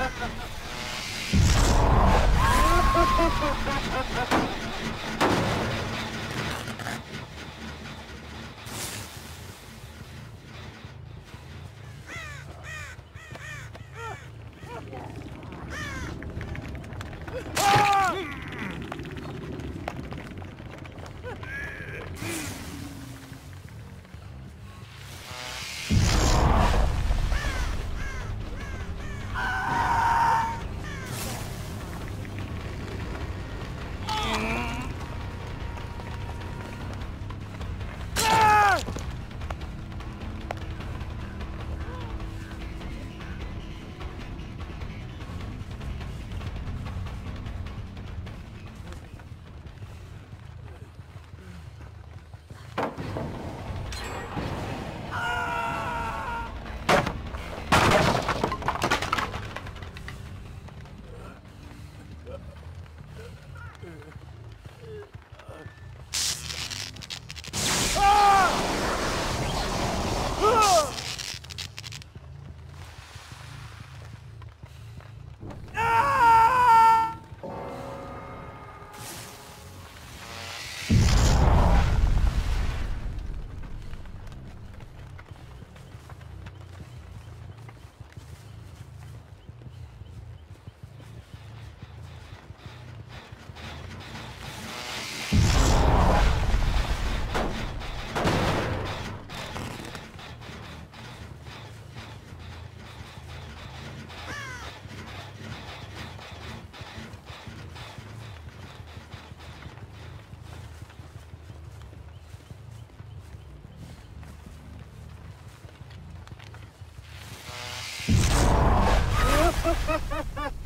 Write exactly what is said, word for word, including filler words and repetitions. Ha ha ha ha!